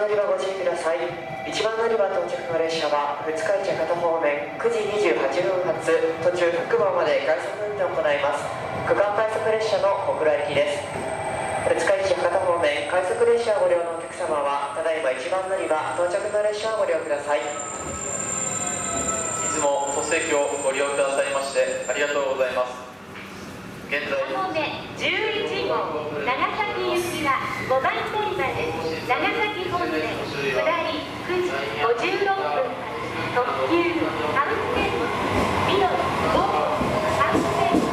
番乗り場ご注意ください。1番乗り場到着の列車は二日市博多方面9時28分発、途中各番まで快速運転を行います。区間快速列車の小倉行きです。二日市博多方面快速列車をご利用のお客様は、ただいま1番乗り場到着の列車をご利用ください。いつも鳥栖駅をご利用くださいましてありがとうございます。現在方面11号長崎行きは5番乗り場です。長崎方面下り9時56分特急反転緑5反転